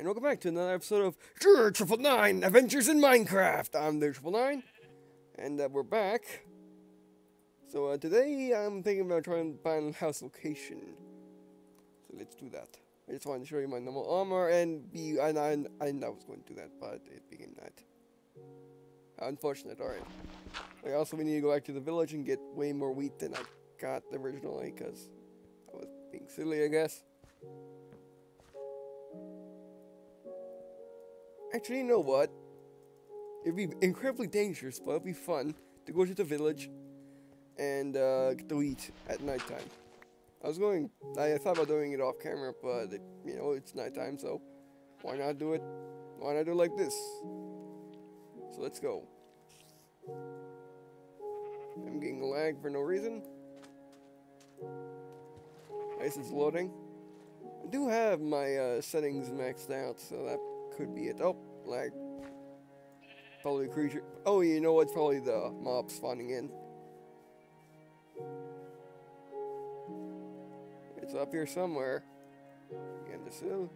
And welcome back to another episode of Triple Nine Adventures in Minecraft. I'm the Triple Nine, and we're back. So today I'm thinking about trying to find house location. So let's do that. I just wanted to show you my normal armor, and I was going to do that, but it became that. Unfortunate, alright. Also, we need to go back to the village and get way more wheat than I got originally, because I was being silly, I guess. Actually, you know what? It'd be incredibly dangerous, but it'd be fun to go to the village and get the wheat at nighttime. I thought about doing it off camera, but you know, it's nighttime, so why not do it? Why not do it like this? So let's go. I'm getting lagged for no reason. I guess it's loading. I do have my settings maxed out, so that could be it. Oh, lag. Probably a creature. Oh, you know what? It's probably the mob spawning in. It's up here somewhere. Again, this hill.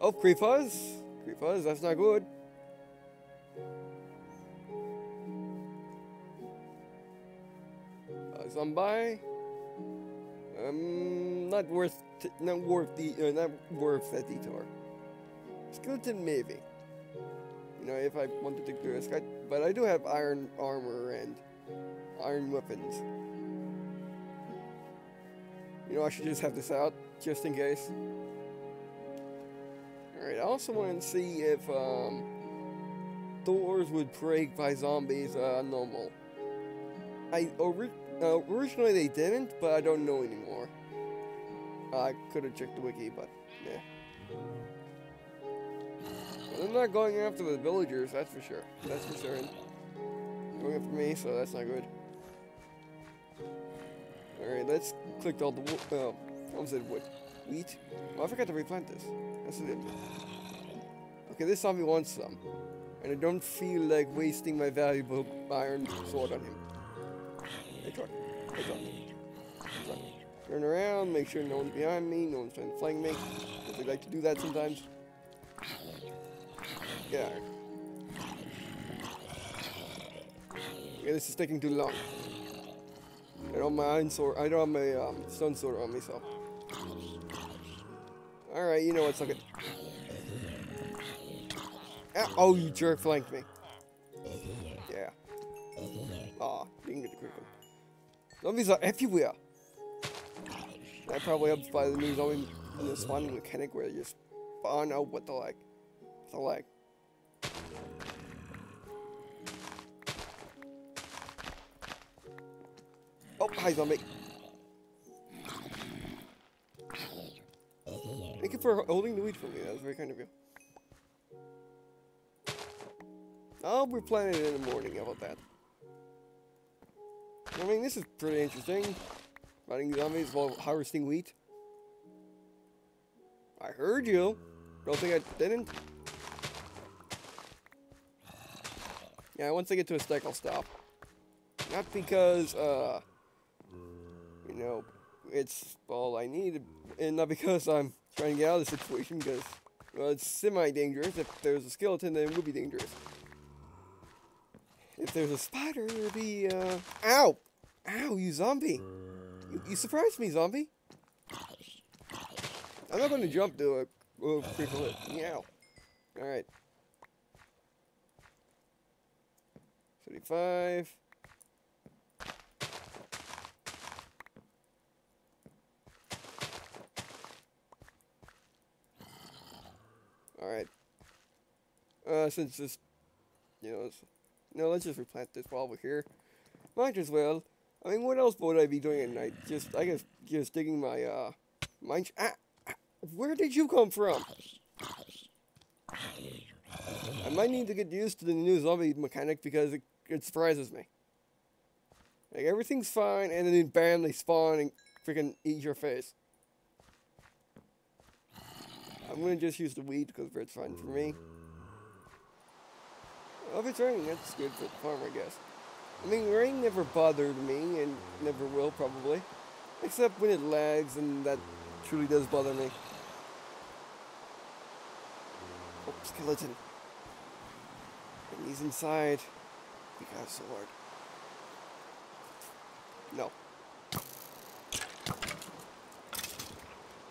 Oh, creepers! Creepers, that's not good. Zombie. Not worth that detour. Skeleton maybe. You know, if I wanted to do this, but I do have iron armor and iron weapons. You know, I should just have this out just in case. Alright, I also wanted to see if doors would break by zombies normal. Originally they didn't, but I don't know anymore. I could have checked the wiki, but yeah. I'm not going after the villagers, that's for sure. That's for certain. Going after me, so that's not good. Alright, let's click all the wood. Wheat. Oh, I forgot to replant this. That's it. Okay, this zombie wants some. And I don't feel like wasting my valuable iron sword on him. Hey, truck. Turn around, make sure no one's behind me, no one's trying to flank me. They like to do that sometimes. Yeah. Okay, this is taking too long. I don't have my iron sword, I don't have my stone sword on me, so. Alright, you know what, suck it. Ah, oh, you jerk, flanked me. Yeah. Aw, you can get the quick one. Zombies are everywhere. That probably helps by the new zombie spawning mechanic where you spawn out what the like. It's a lag. Oh, hi zombie. Thank you for holding the wheat for me, that was very kind of you. I'll be planting it in the morning, how about that? I mean, this is pretty interesting. Fighting zombies while harvesting wheat. I heard you. Don't think I didn't. Yeah, once I get to a stack, I'll stop. Not because, you know, it's all I need, and not because I'm trying to get out of the situation, because, well, it's semi-dangerous. If there's a skeleton, then it would be dangerous. If there's a spider, it would be, Ow! Ow, you zombie! You surprised me, zombie. I'm not going to jump to a creeper. Meow. Alright. 35. Alright. Since this, you know, no, let's just replant this while we're here. Might as well. I mean, what else would I be doing at night? Just, I guess, just digging my, where did you come from? I might need to get used to the new zombie mechanic because it surprises me. Like, everything's fine, and then bam, they spawn and freaking eat your face. I'm gonna just use the weed because it's fine for me. Oh, if it's raining, that's good for the farm, I guess. I mean, rain never bothered me, and never will, probably. Except when it lags, and that truly does bother me. Oh, skeleton. And he's inside. Because the Lord. No.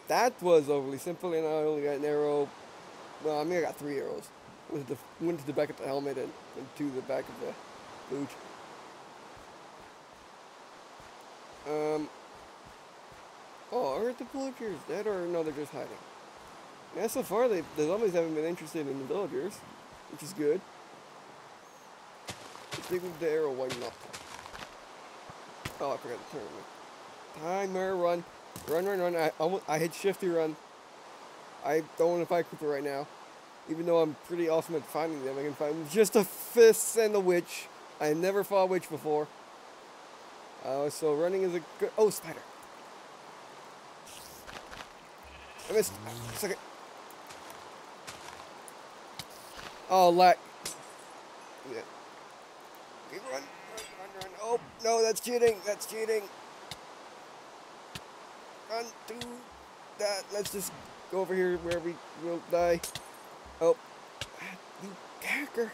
That was overly simple, and I only got an arrow. Well, I mean, I got 3 arrows. One to the back of the helmet and 2 to the back of the boot. Oh, are the villagers dead, or no, they're just hiding? Yeah, so far, the zombies haven't been interested in the villagers, which is good. Let's dig with the arrow, why not? Oh, I forgot to turn it. Timer, run. Run, run, run. I hit shifty run. I don't want to fight Cooper right now. Even though I'm pretty awesome at finding them, I can find just a fist and a witch. I never fought a witch before. So running is a good... Oh, spider. I missed. Suck it. Oh, lag. Yeah. Okay, run, run, run, run. Oh, no, that's cheating. That's cheating. Run through that. Let's just go over here where we will die. Oh. You hacker.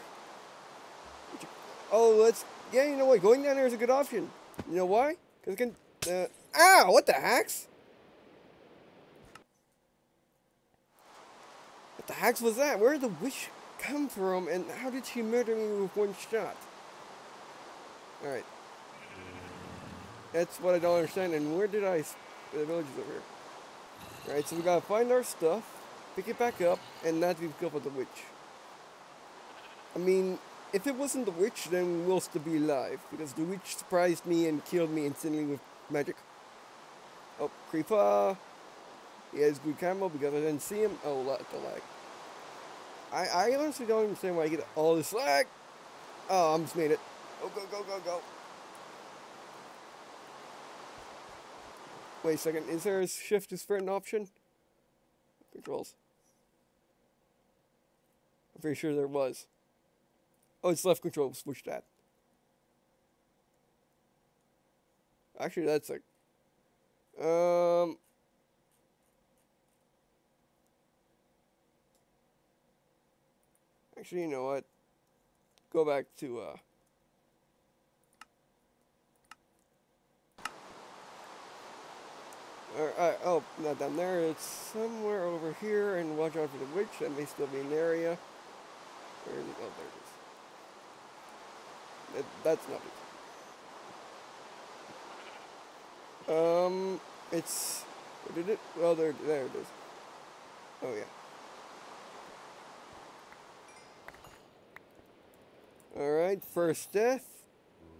Oh, let's... Yeah, you know what? Going down there is a good option. You know why? Because it can... Ow! What the hacks? What the hacks was that? Where did the witch come from, and how did she murder me with one shot? Alright. That's what I don't understand, and where did I... The village is over here. Alright, so we gotta find our stuff, pick it back up, and not be killed by the witch. I mean... If it wasn't the witch, then we'll still be alive, because the witch surprised me and killed me instantly with magic. Oh, creeper. He has good camo because I didn't see him. Oh, the lag. I honestly don't understand why I get all this lag. Oh, I just made it. Oh, go, go, go, go. Wait a second. Is there a shift to sprint option? Controls. I'm pretty sure there was. Oh, it's left control. Switch that. Actually, that's like... Actually, you know what? Go back to... Alright, oh, not down there. It's somewhere over here. And watch out for the witch. That may still be an area. Where is it? Oh, there it is. That's not it. It's... Where did it? Well, there it is. Oh, yeah. Alright, first death.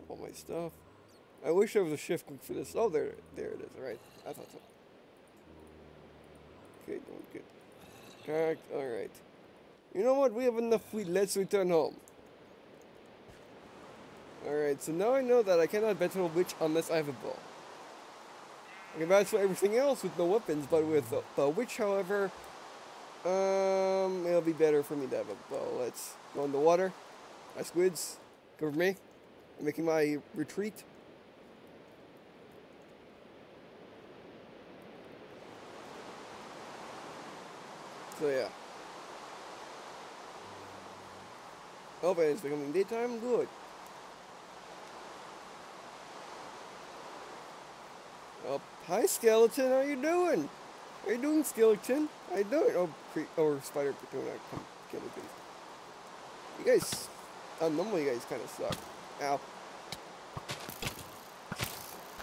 All my stuff. I wish there was a shift click for this. Oh, there it is. Alright, I thought so. Okay, don't get... Correct, alright. You know what? We have enough food. Let's return home. Alright, so now I know that I cannot battle a witch unless I have a bow. I can battle everything else with no weapons, but with a witch, however, it'll be better for me to have a bow. Let's go in the water. My squids, cover me. I'm making my retreat. So yeah. Oh, but it's becoming daytime. Good. Oh, hi, skeleton. How you doing? How you doing, skeleton? How you doing? Oh, spider. Don't kill me, please. You guys... normally you guys kind of suck.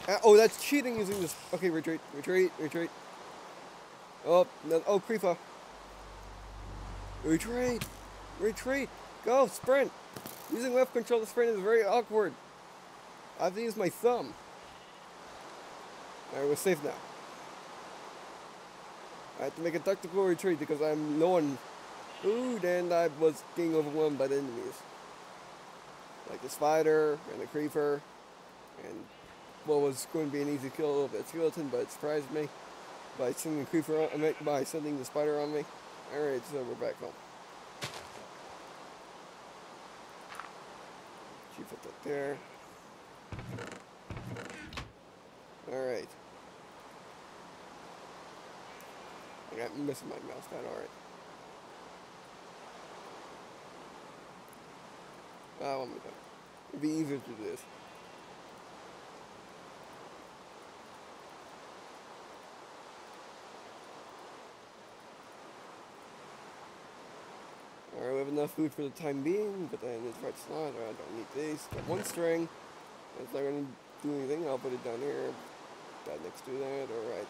Ow. Oh, that's cheating using this... Okay, retreat, retreat, retreat. Oh, no, oh, creeper. Retreat. Retreat. Go, sprint. Using left control to sprint is very awkward. I have to use my thumb. Alright, we're safe now. I had to make a tactical retreat because I'm low on food and I was getting overwhelmed by the enemies. Like the spider and the creeper and what was going to be an easy kill of that skeleton, but it surprised me by sending the creeper on, by sending the spider on me. Alright, so we're back home. She put that there. Alright. Like, I'm missing my mouse down, alright. One more time. It'd be easier to do this. Alright, we have enough food for the time being, but then it's right slot. I don't need these. Got one string. It's not going to do anything. I'll put it down here. That next to that. Alright.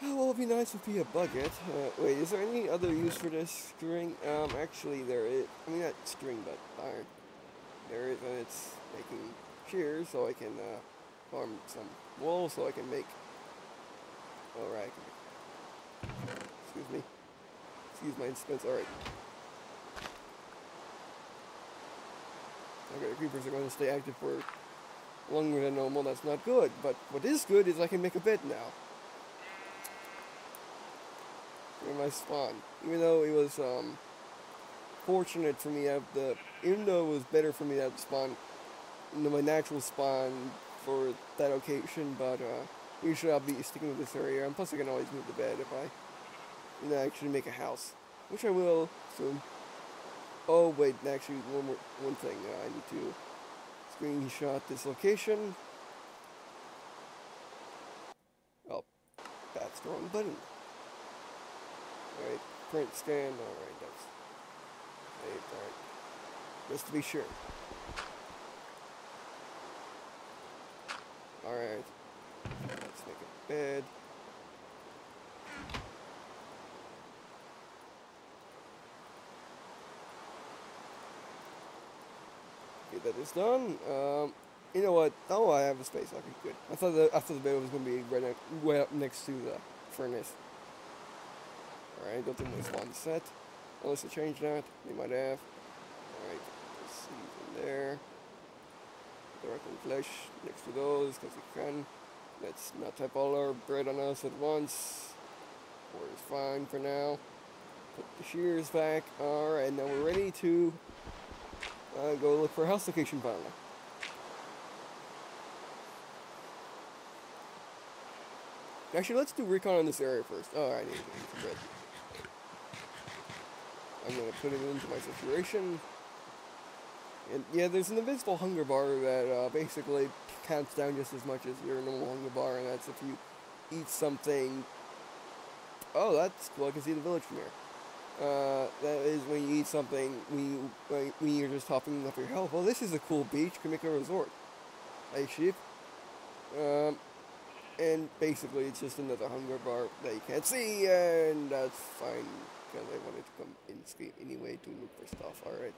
Oh, well, it'd be nice if be a bucket. Wait, is there any other use for this string? Actually, there is. I mean, not string, but iron. There is, and it's making shears, so I can farm some wool, so I can make. Alright. Excuse me. Excuse my expense. Alright. Okay, creepers are going to stay active for longer than normal. That's not good. But what is good is I can make a bed now. In my spawn, even though it was fortunate for me at the, even though it was better for me to have the spawn, you know, my natural spawn for that occasion. But usually I'll be sticking with this area, and plus I can always move the bed if I, you know, actually make a house, which I will soon. Oh wait, actually one thing I need to screenshot this location. Oh, that's the wrong button. Alright, print scan, alright, that's saved, alright, just to be sure. Alright, let's make a bed. Okay, that is done. You know what, oh, I have a space, okay, good. I thought the bed was going to be right up next to the furnace. Alright, don't think this one's set. Unless they change that, they might have. Alright, let's see from there. Dark and flesh next to those, because we can. Let's not have all our bread on us at once. We're fine for now. Put the shears back. Alright, now we're ready to go look for a house location finally. Actually, let's do recon on this area first. Oh, I need to get some bread. I'm going to put it into my situation. And yeah, there's an invincible hunger bar that basically counts down just as much as your normal hunger bar, and that's if you eat something. Oh, that's cool. I can see the village from here. That is when you eat something when you're just topping up your health. Well, this is a cool beach. You can make a resort. Hey, sheep. And basically, it's just another hunger bar that you can't see, and that's fine, because I wanted to come in screen anyway to look for stuff, alright.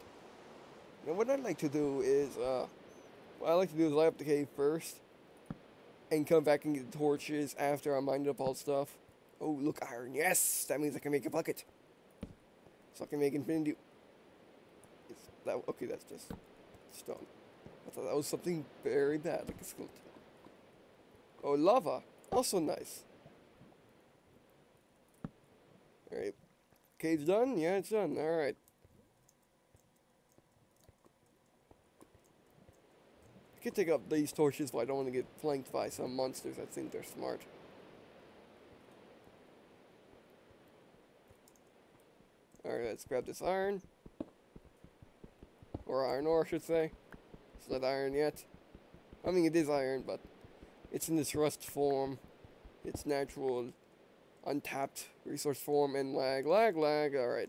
Now, what I'd like to do is, light up the cave first, and come back and get the torches after I mined up all stuff. Oh, look, iron, yes! That means I can make a bucket. So I can make infinity... It's that, okay, that's just stone. I thought that was something very bad, like a skeleton. Oh, lava. Also nice. Alright. Cave's done? Yeah, it's done. Alright. I can take up these torches, but I don't want to get flanked by some monsters. I think they're smart. Alright, let's grab this iron. Or iron ore, I should say. It's not iron yet. I mean, it is iron, but... it's in this rust form, it's natural, untapped resource form, and lag, alright.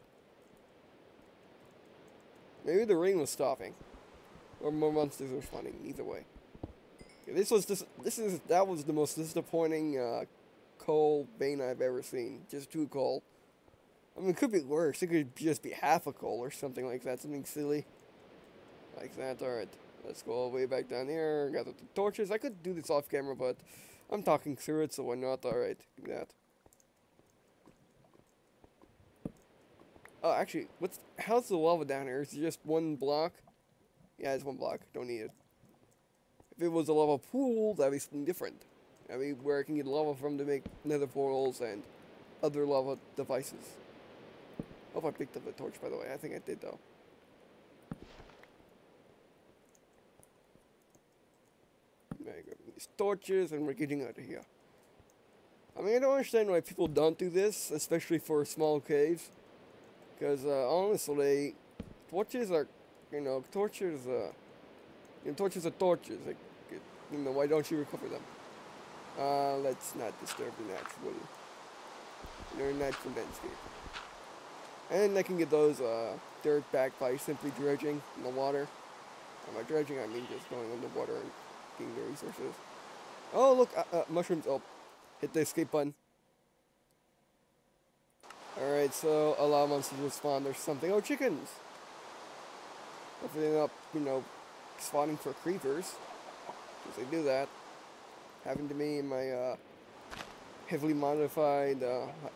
Maybe the rain was stopping, or more monsters were spawning, either way. Okay, that was the most disappointing coal vein I've ever seen, just 2 coal. I mean, it could be worse, it could just be half a coal or something like that, something silly. Like that, alright. Let's go all the way back down here, gather the torches. I could do this off camera, but I'm talking through it, so why not? Alright, give me that. Oh, actually, how's the lava down here? Is it just one block? Yeah, it's one block. Don't need it. If it was a lava pool, that'd be something different. I mean, where I can get lava from to make nether portals and other lava devices. Hope I picked up the torch, by the way. I think I did, though. There you go. These torches, and we're getting out of here. I mean, I don't understand why people don't do this, especially for small caves. Because, honestly, torches are, you know, torches, torches are torches. Like, you know, why don't you recover them? Let's not disturb the natural, landscape. And I can get those, dirt back by simply dredging in the water. And by dredging, I mean just going underwater and getting the resources. Oh, look, mushrooms. Oh, hit the escape button. Alright, so allow monsters to spawn or something. Oh, chickens! Hopefully they're not, you know, spawning for creepers. Because they do that. Happened to me in my, heavily modified,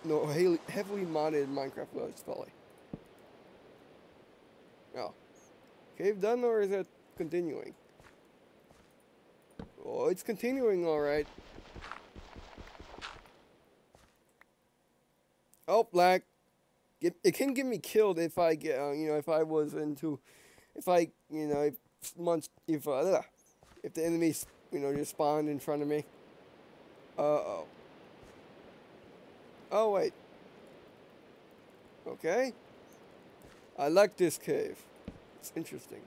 no, heavily modded Minecraft Let's Play. Oh. Cave done, or is it continuing? Oh, it's continuing, alright. Oh, lag. It can get me killed if I get, you know, if I was into, if I, you know, if the enemies, you know, just spawned in front of me. Uh-oh. Oh, wait. Okay. I like this cave. It's interesting.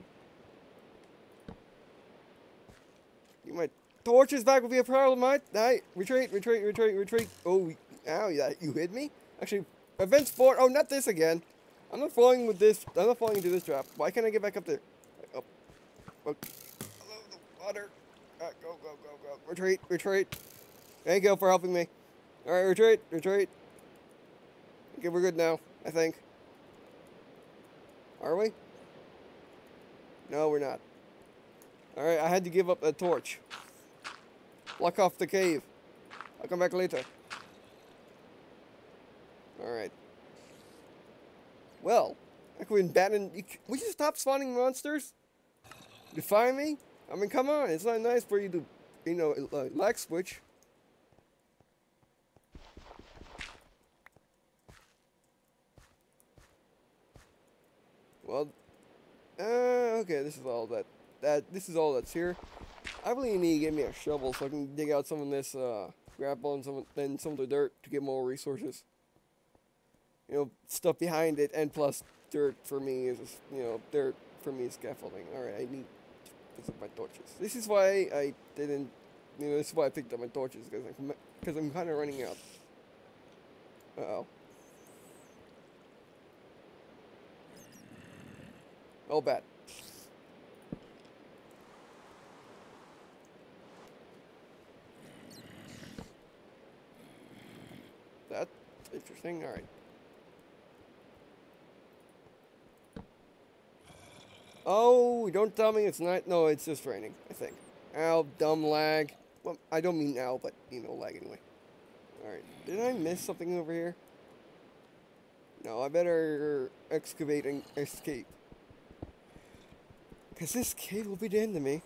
You might... Torches back will be a problem, mate. Hey, retreat, retreat, retreat, retreat. Oh, ow, yeah, you hit me? Actually, event sport. Oh, not this again. I'm not falling with this. I'm not falling into this trap. Why can't I get back up there? Up. Oh, okay. Hello, the water. Go, go, go, go. Retreat, retreat. Thank you for helping me. All right, retreat, retreat. Okay, we're good now, I think. Are we? No, we're not. All right, I had to give up a torch. Lock off the cave. I'll come back later. Alright. Well, I could abandon. Would you stop spawning monsters? Defy me? I mean, come on. It's not nice for you to, you know, lag switch. Well, okay. This is all that. This is all that's here. I really need to get me a shovel so I can dig out some of this gravel and some of the dirt to get more resources. You know, stuff behind it, and plus dirt for me is, you know, dirt for me is scaffolding. Alright, I need to pick up my torches. This is why I didn't, you know, this is why I picked up my torches, because I'm kind of running out. Uh-oh. Oh, bad. That's interesting, alright. Oh, don't tell me it's not. No, it's just raining, I think. Ow, dumb lag. Well, I don't mean ow, but, you know, lag anyway. Alright, did I miss something over here? No, I better excavate and escape. Because this cave will be the end of me.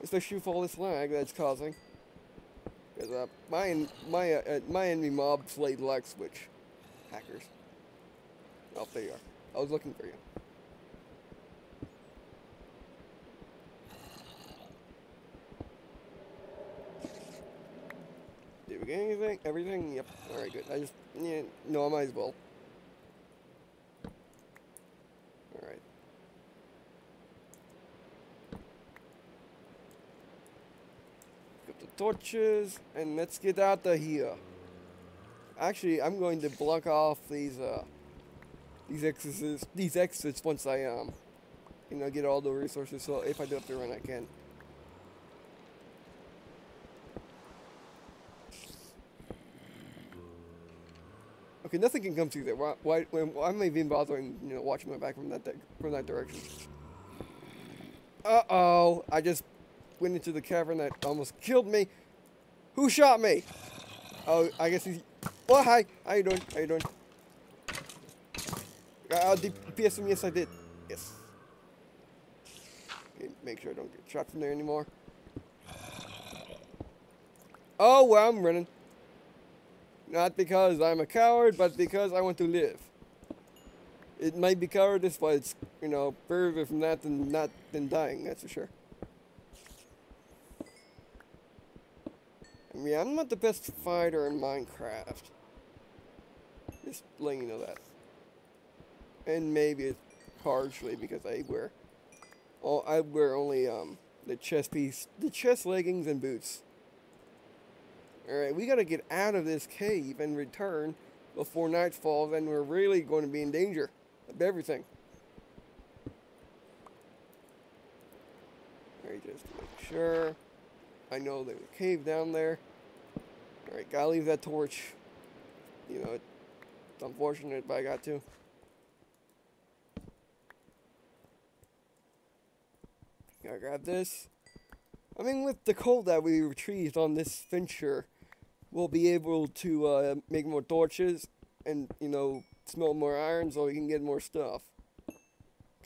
Especially with all this lag that's causing. Because my enemy mob played lag switch. Hackers. Oh, there you are. I was looking for you. Anything? Everything? Yep. Alright, good. I just... Yeah, no, I might as well. Alright. Pick up the torches, and let's get out of here. Actually, I'm going to block off these exits once I, you know, get all the resources, so if I do have to run, I can. Okay, nothing can come through there. Why am I even bothering, you know, watching my back from that direction? Uh-oh, I just went into the cavern that almost killed me. Who shot me? Oh, I guess he's... Oh, hi. How you doing? How you doing? DPS him. Yes, I did. Yes. Okay, make sure I don't get shot from there anymore. Oh, well, I'm running. Not because I'm a coward, but because I want to live. It might be cowardice, but it's, you know, further from that than dying, that's for sure. I me. I'm not the best fighter in Minecraft. Just letting you know that. And maybe it's partially because I wear only the chest piece, the chest leggings and boots. Alright, we gotta get out of this cave and return before night falls, and we're really going to be in danger of everything. Alright, just to make sure. I know there's a cave down there. Alright, gotta leave that torch. You know, it's unfortunate, but I got to. Gotta grab this. I mean, with the coal that we retrieved on this venture, we'll be able to make more torches and, you know, smelt more iron so we can get more stuff.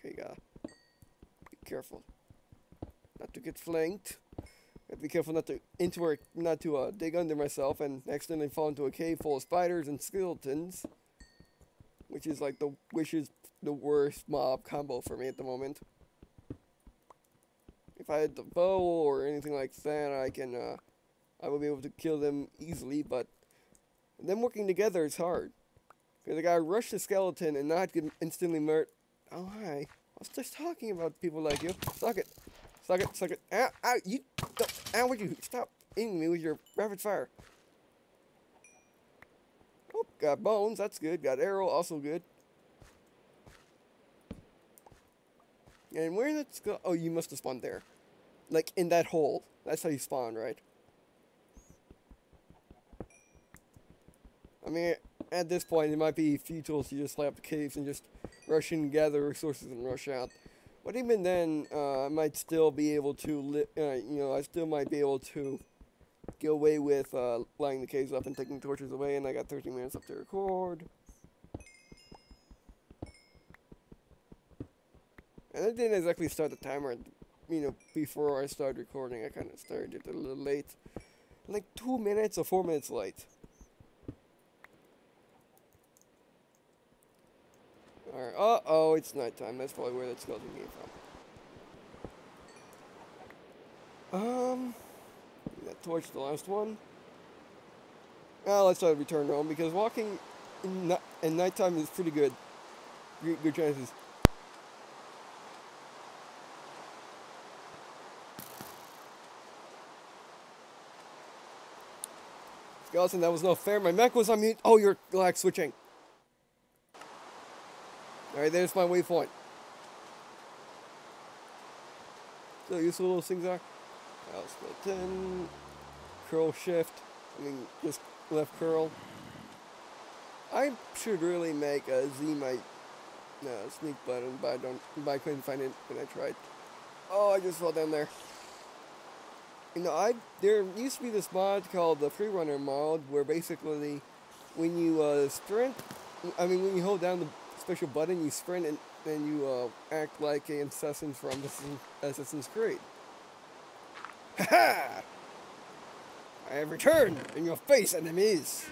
Okay, gotta be careful not to get flanked. Gotta be careful not to dig under myself and accidentally fall into a cave full of spiders and skeletons, which is like the worst mob combo for me at the moment. If I had the bow or anything like that, I would be able to kill them easily, but them working together is hard. Because I gotta rush the skeleton and not get instantly murdered. Oh, hi. I was just talking about people like you. Suck it. Suck it. Suck it. Ow, ow, you. Ow, would you stop aiming me with your rapid fire? Oh, got bones. That's good. Got arrow. Also good. And where that's go? Oh, you must have spawned there. Like, in that hole. That's how you spawn, right? I mean, at this point, it might be futile to just slap the caves and just rush in, gather resources, and rush out. But even then, I might still be able to, get away with lighting the caves up and taking torches away, and I got 13 minutes up to record. And I didn't exactly start the timer, you know, before I started recording. I kind of started it a little late. Like 2 minutes or 4 minutes late. Alright, uh-oh, it's nighttime. That's probably where that skeleton came from. That torch, the last one. Oh, let's try to return home, because walking in nighttime is pretty good. Good chances. Skeleton, that was not fair. My mech was on mute. Oh, you're lag switching. Alright, there's my waypoint. So useful those things are. I'll split in. Curl shift. I mean, just left curl. I should really make a Z my sneak button, but I couldn't find it when I tried. Oh, I just fell down there. You know, there used to be this mod called the Freerunner mod, where basically when you sprint, I mean when you hold down the special button, you sprint and then you act like an assassin from Assassin's Creed. Ha ha! I have returned in your face, enemies!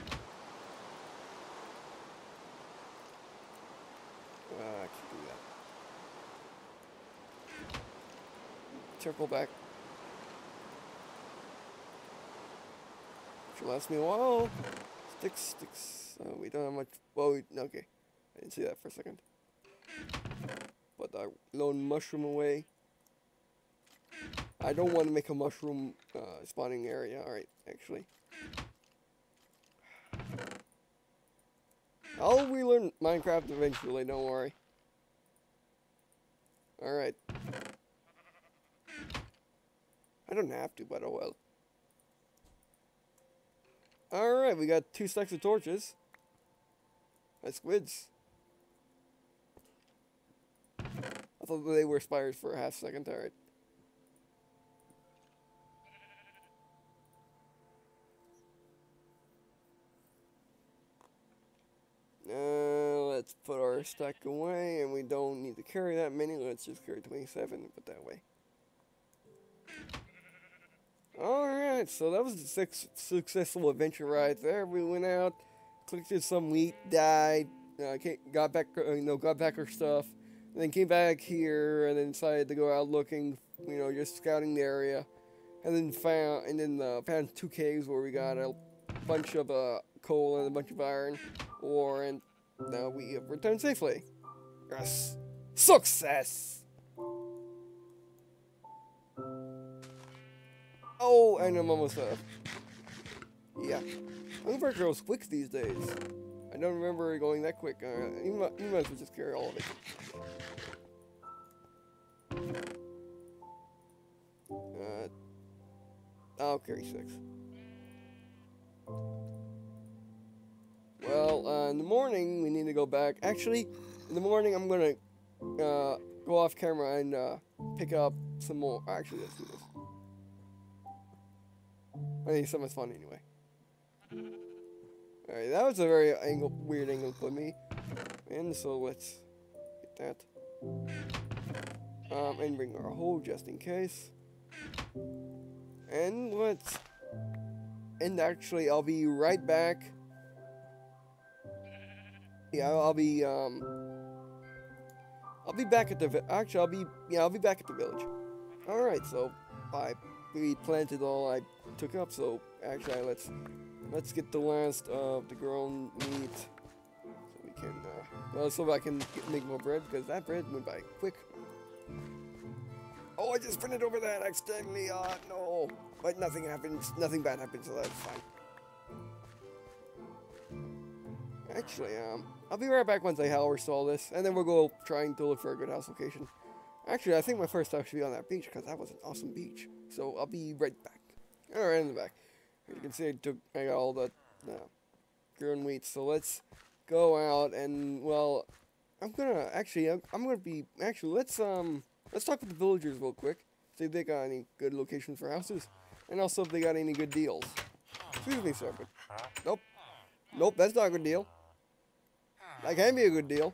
I can't do that. Circle back. Last me a while. Sticks. Oh, we don't have much. Well, okay. I didn't see that for a second. Put that lone mushroom away. I don't want to make a mushroom spawning area. Alright, actually. I'll relearn Minecraft eventually, don't worry. Alright. I don't have to, but oh well. Alright, we got 2 stacks of torches. That's squids. I thought they were spiders for a half second. Alright. Let's put our stack away, and we don't need to carry that many. Let's just carry 27 and put that away. Alright, so that was a successful adventure right there. We went out, collected some wheat, died, got back our stuff, and then came back here and then decided to go out looking, you know, just scouting the area. and then found two caves where we got a bunch of coal and a bunch of iron ore, and now we have returned safely. Yes, success. Oh, and I'm almost up. Yeah, I'm afraid it goes quick these days. I don't remember it going that quick. You might as well just carry all of it. I'll carry 6. Well, in the morning, we need to go back. Actually, in the morning, I'm going to go off camera and pick up some more. Actually, let's do this. I think something's fun anyway. Alright, that was a very weird angle for me. And so let's get that. And bring our hole just in case. And let's... And actually, I'll be right back. Yeah, I'll be back at the... Actually, I'll be back at the village. Alright, so... I replanted all I took up, so... Actually, let's get the last of the grown meat, so we can, so I can make more bread, because that bread went by quick. Oh, I just printed over that accidentally, no, but nothing happens, nothing bad happens, so that's fine. Actually, I'll be right back once I harvest all this, and then we'll go trying to look for a good house location. Actually, I think my first house should be on that beach, because that was an awesome beach, so I'll be right back. Alright, in the back. You can see I got all the grown wheat, so let's go out and, well, let's talk with the villagers real quick, see if they got any good locations for houses, and also if they got any good deals. Excuse me, sir, but, nope, that's not a good deal. That can be a good deal,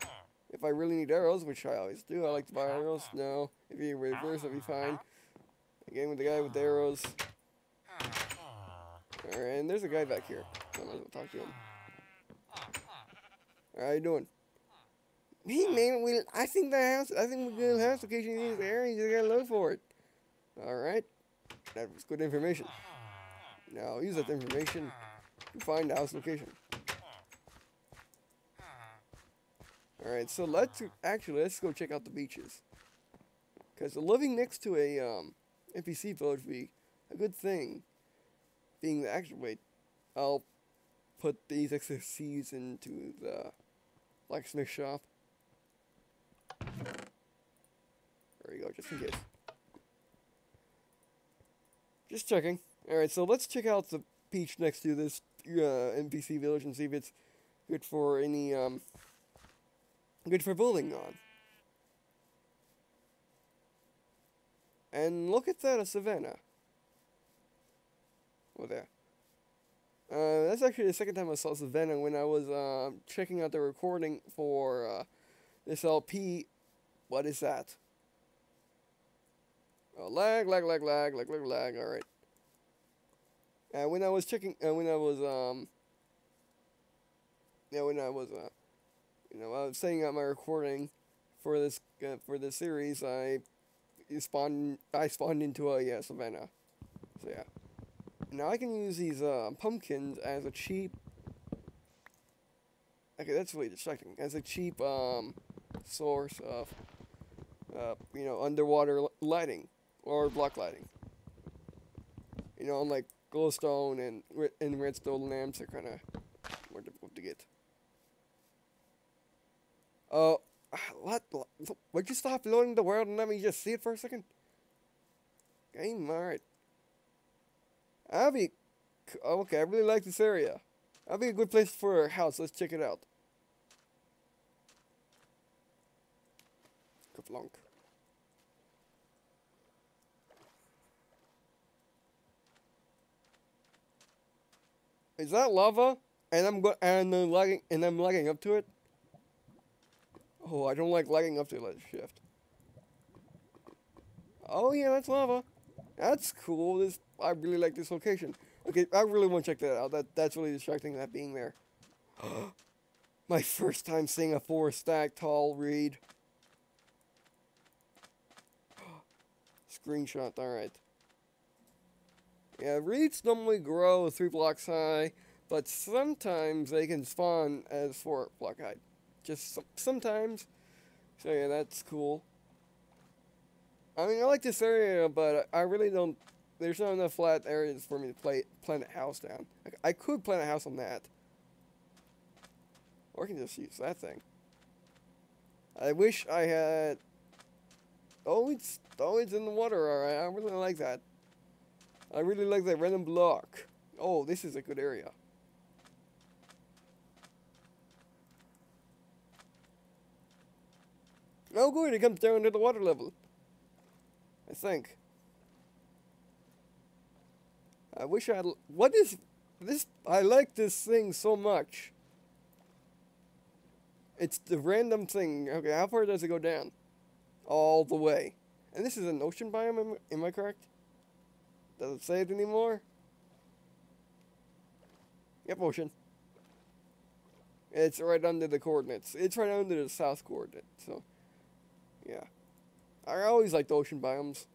if I really need arrows, which I always do. I like to buy arrows. No, if you reverse, I'll be fine. Again, with the guy with the arrows. Alright, and there's a guy back here. I might as well talk to him. Alright, how you doing? Hey man, I think the house location is there. You just gotta look for it. Alright, that was good information. Now use that information to find the house location. Alright, so let's go check out the beaches. Because living next to a NPC village would be a good thing. Being the actual wait, I'll put these extra seeds into the blacksmith shop. There we go, just in case. Just checking. Alright, so let's check out the beach next to this NPC village and see if it's good for any, good for building on. And look at that, a savannah. Well, there. That's actually the second time I saw Savannah when I was checking out the recording for this LP. What is that? Oh, lag. All right. When I was checking, I was setting up my recording for this series. I spawned into a Savannah. So yeah. Now I can use these pumpkins as a cheap. Okay, that's really distracting. As a cheap source of, underwater lighting or block lighting. You know, unlike glowstone and redstone lamps are kind of more difficult to get. Would you stop loading the world and let me just see it for a second? Game, all right. Okay, I really like this area. That'll be a good place for a house. Let's check it out. Kaplonk. Is that lava? And I'm lagging up to it. Oh, I don't like lagging up to it. Let's shift. Oh yeah, that's lava. That's cool. I really like this location. Okay, I really want to check that out. That's really distracting, that being there. My first time seeing a 4-stack tall reed. Screenshot, alright. Yeah, reeds normally grow 3 blocks high, but sometimes they can spawn as 4 block high. Just sometimes. So yeah, that's cool. I mean, I like this area, but I really don't... There's not enough flat areas for me to plant a house down. I could plant a house on that. Or I can just use that thing. I wish I had... Oh, it's in the water, alright. I really like that. I really like that random block. Oh, this is a good area. Oh good, it comes down to the water level. I think. I wish I had... What is this? I like this thing so much. It's the random thing. Okay, how far does it go down? All the way. And this is an ocean biome, am I correct? Does it say it anymore? Yep, ocean. It's right under the coordinates. It's right under the south coordinate, so... Yeah. I always liked ocean biomes.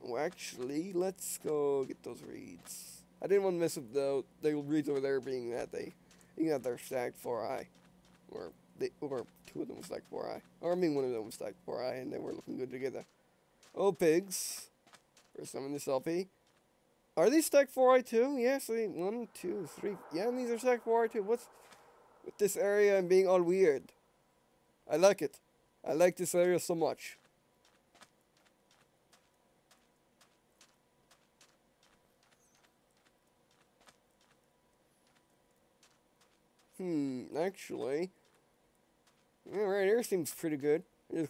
Well, actually, let's go get those reeds. I didn't want to mess with the reeds over there being that they're stacked 4i. Or two of them were stacked 4i. Or I mean, one of them was stacked 4i and they were looking good together. Oh, pigs. First time in this LP. Are these stacked 4i too? Yes, yeah, so 1, 2, 3. Yeah, and these are stacked 4i too. What's with this area and being all weird? I like it. I like this area so much. Actually, yeah, right here seems pretty good. I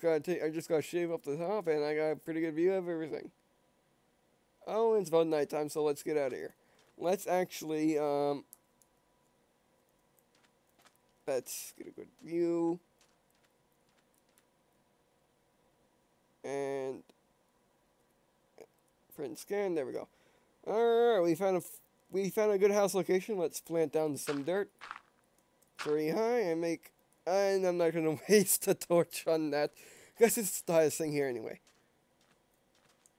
just gotta shave up the top, and I got a pretty good view of everything. Oh, it's about nighttime, so let's get out of here. Let's actually, let's get a good view. And print and scan. There we go. All right, we found a good house location. Let's plant down some dirt. 3 high and make, and I'm not gonna waste a torch on that. Guess it's the highest thing here anyway.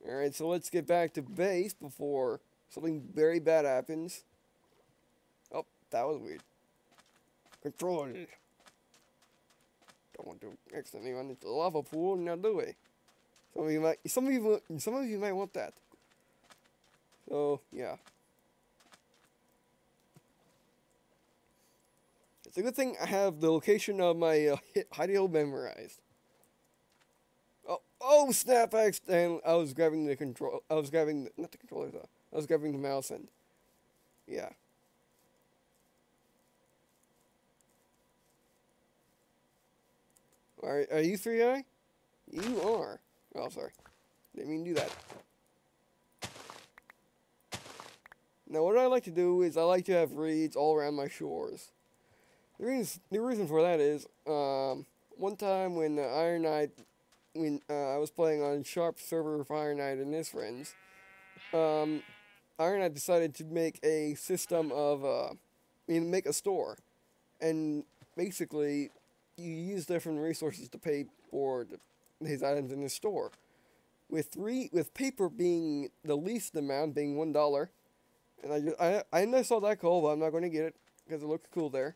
Alright, so let's get back to base before something very bad happens. Oh, that was weird. Control. Don't want to accidentally run into the lava pool, now do we? Some of you might want that. So yeah. It's a good thing I have the location of my hidey hole memorized. Oh snap! I was grabbing the control. I was grabbing not the controller though. I was grabbing the mouse and yeah. Are you 3i? You are. Oh sorry, didn't mean to do that. Now what I like to do is I like to have reeds all around my shores. The reason for that is, one time when Iron Knight, when I was playing on Sharp server for Iron Knight and his friends, Iron Knight decided to make a system of, make a store, and basically you use different resources to pay for his items in his store, with paper being the least amount, being $1, and I saw that coal, but I'm not going to get it because it looked cool there.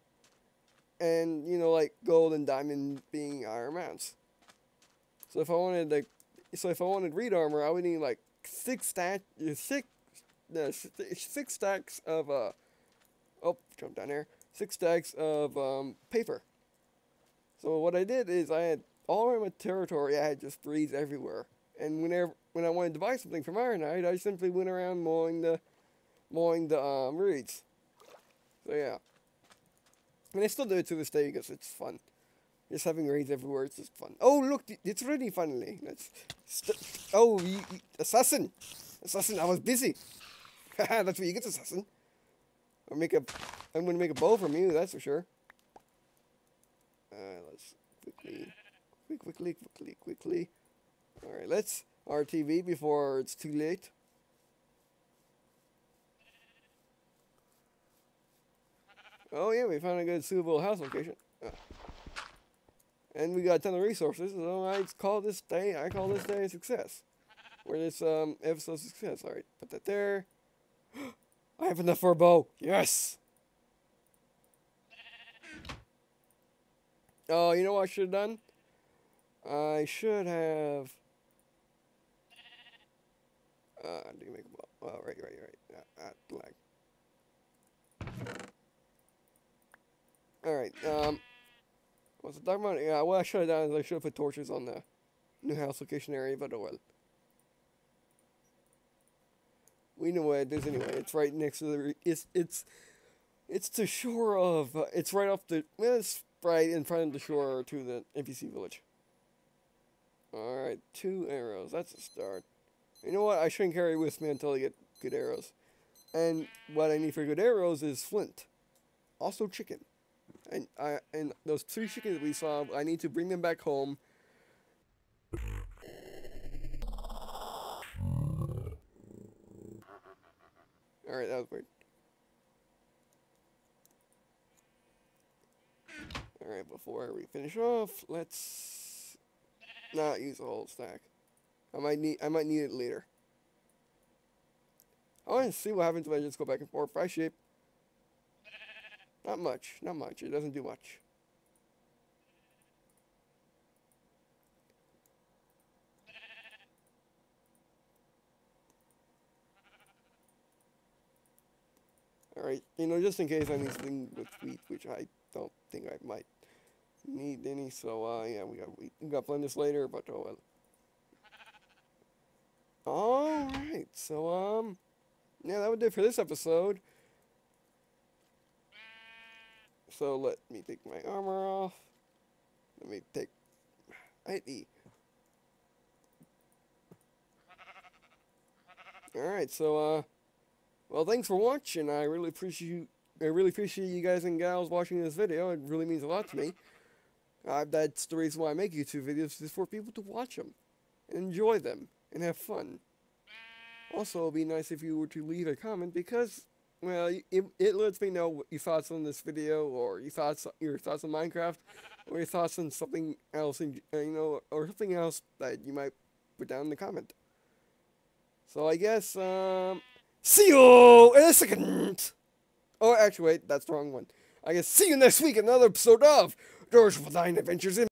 And, you know, like, gold and diamond being higher amounts. So if I wanted, like, reed armor, I would need, like, six stacks of, oh, jump down here, 6 stacks of, paper. So what I did is I had, all around my territory, I had just reeds everywhere. And when I wanted to buy something from Iron Knight, I simply went around mowing the reeds. So, yeah. And I still do it to this day because it's fun. Just having raids everywhere, it's just fun. Oh, look, it's ready finally. Let's. Oh, assassin! Assassin, I was busy! Haha, that's what you get, assassin. I'm gonna make a bow from you, that's for sure. Let's quickly. Alright, let's RTV before it's too late. Oh yeah, we found a good suitable house location. Oh. And we got a ton of resources, so I call this day a success. Or this episode success. Alright, put that there. I have enough for a bow. Yes! Oh, you know what I should have done? I should have... do you make a bow? Oh, right. Alright, what's it talking about? Yeah, what I should have done is I should have put torches on the new house location area, but oh well. We know where it is anyway. It's right next to the... It's the shore of... it's right off the... It's right in front of the shore to the NPC village. Alright, 2 arrows. That's a start. You know what? I shouldn't carry with me until I get good arrows. And what I need for good arrows is flint. Also chicken. And those 2 chickens that we saw, I need to bring them back home. Alright, that was weird. Alright, before we finish off, let's not use the whole stack. I might need it later. I want to see what happens when I just go back and forth. Fry shape. Not much. It doesn't do much. Alright, you know, just in case I need something with wheat, which I don't think I might need any, so, yeah, we got wheat. We got blend this later, but oh well. Alright, so, yeah, that would do it for this episode. So, let me take my armor off. Let me take... Alright, so, well, thanks for watching. I really appreciate you guys and gals watching this video. It really means a lot to me. That's the reason why I make YouTube videos, is for people to watch them, and enjoy them, and have fun. Also, it would be nice if you were to leave a comment, because, well, it lets me know what your thoughts on this video, or your thoughts on Minecraft, or your thoughts on something else, you know, or something else that you might put down in the comment. So I guess, see you in a second! Oh, actually, wait, that's the wrong one. I guess see you next week in another episode of Triple Nine Adventures in...